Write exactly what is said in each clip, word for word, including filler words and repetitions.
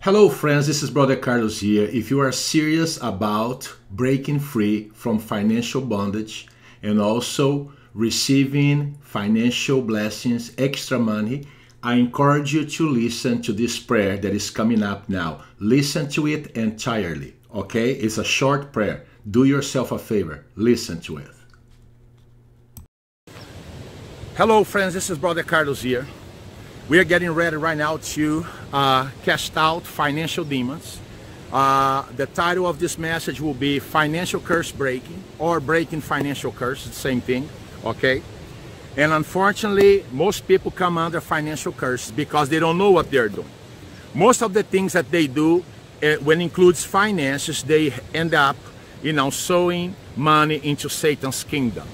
Hello friends, this is Brother Carlos here. If you are serious about breaking free from financial bondage and also receiving financial blessings, extra money, I encourage you to listen to this prayer that is coming up now. Listen to it entirely, okay? It's a short prayer. Do yourself a favor. Listen to it. Hello friends, this is Brother Carlos here. We are getting ready right now to uh, cast out financial demons. Uh, the title of this message will be Financial Curse Breaking or Breaking Financial Curse, the same thing, okay? And unfortunately, most people come under financial curse because they don't know what they're doing. Most of the things that they do, uh, when includes finances, they end up, you know, sowing money into Satan's kingdom.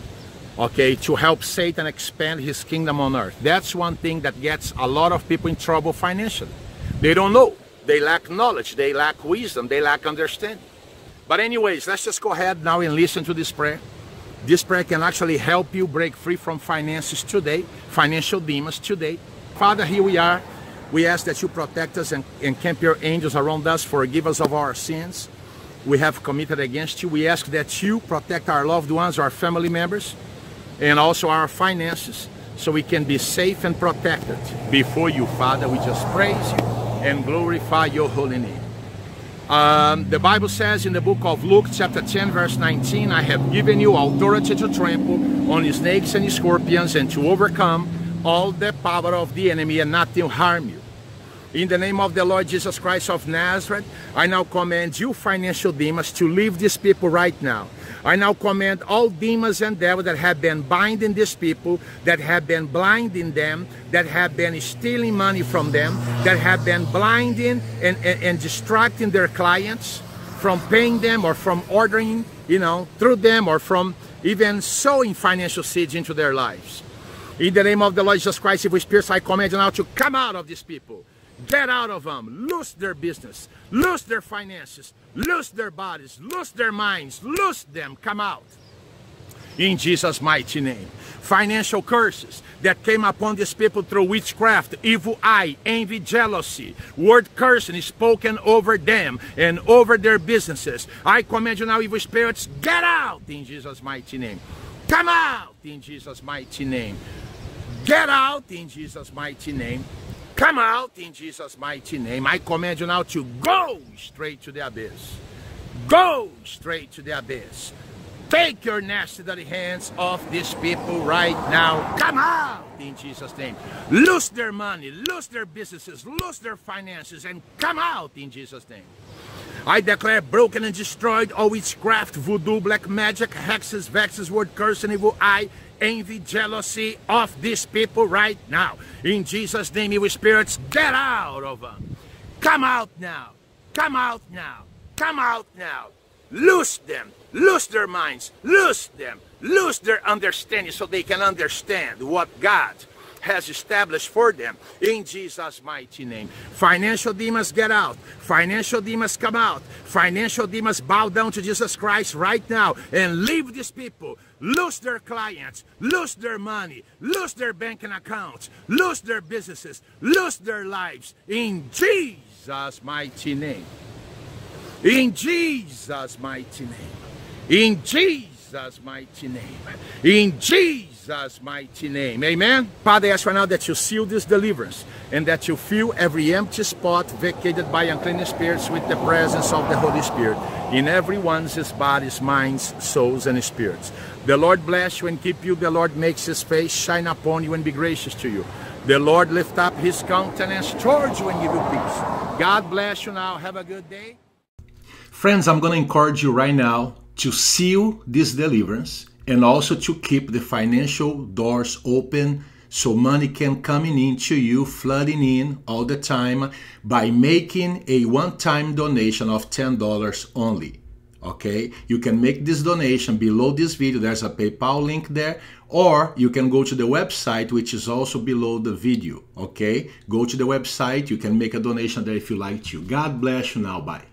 Okay, to help Satan expand his kingdom on earth. That's one thing that gets a lot of people in trouble financially. They don't know. They lack knowledge. They lack wisdom. They lack understanding. But anyways, let's just go ahead now and listen to this prayer. This prayer can actually help you break free from finances today, financial demons today. Father, here we are. We ask that you protect us and, and camp your angels around us. Forgive us of our sins we have committed against you. We ask that you protect our loved ones, our family members, and also our finances, so we can be safe and protected before you, Father. We just praise you and glorify your holy name. Um, the Bible says in the book of Luke, chapter ten, verse nineteen, I have given you authority to trample on snakes and scorpions and to overcome all the power of the enemy, and nothing will harm you. In the name of the Lord Jesus Christ of Nazareth, I now command you, financial demons, to leave these people right now. I now command all demons and devils that have been binding these people, that have been blinding them, that have been stealing money from them, that have been blinding and, and, and distracting their clients from paying them, or from ordering, you know, through them, or from even sowing financial seeds into their lives. In the name of the Lord Jesus Christ, if we pierce, I command you now to come out of these people. Get out of them. Lose their business. Lose their finances. Lose their bodies. Lose their minds. Lose them. Come out. In Jesus' mighty name. Financial curses that came upon these people through witchcraft, evil eye, envy, jealousy, word cursing is spoken over them and over their businesses. I command you now, evil spirits, get out in Jesus' mighty name. Come out in Jesus' mighty name. Get out in Jesus' mighty name. Come out in Jesus' mighty name. I command you now to go straight to the abyss. Go straight to the abyss. Take your nasty, dirty hands off these people right now. Come out in Jesus' name. Lose their money, lose their businesses, lose their finances, and come out in Jesus' name. I declare broken and destroyed all witchcraft, voodoo, black magic, hexes, vexes, word curse, and evil eye, envy, jealousy of these people right now. In Jesus' name, evil spirits, get out of them. Come out now. Come out now. Come out now. Loose them. Loose their minds. Loose them. Loose their understanding, so they can understand what God has established for them, in Jesus' mighty name. Financial demons, get out. Financial demons, come out. Financial demons, bow down to Jesus Christ right now and leave these people. Lose their clients, lose their money, lose their banking accounts, lose their businesses, lose their lives, in Jesus' mighty name. In Jesus' mighty name. In Jesus' mighty name. In Jesus' Jesus' mighty name. Amen. Father, I ask right now that you seal this deliverance and that you fill every empty spot vacated by unclean spirits with the presence of the Holy Spirit in everyone's bodies, minds, souls, and spirits. The Lord bless you and keep you. The Lord makes his face shine upon you and be gracious to you. The Lord lift up his countenance towards you and give you peace. God bless you now. Have a good day. Friends, I'm going to encourage you right now to seal this deliverance, and also to keep the financial doors open so money can come into you, flooding in all the time, by making a one-time donation of ten dollars only, okay? You can make this donation below this video. There's a PayPal link there, or you can go to the website, which is also below the video, okay? Go to the website. You can make a donation there if you like to. God bless you now. Bye.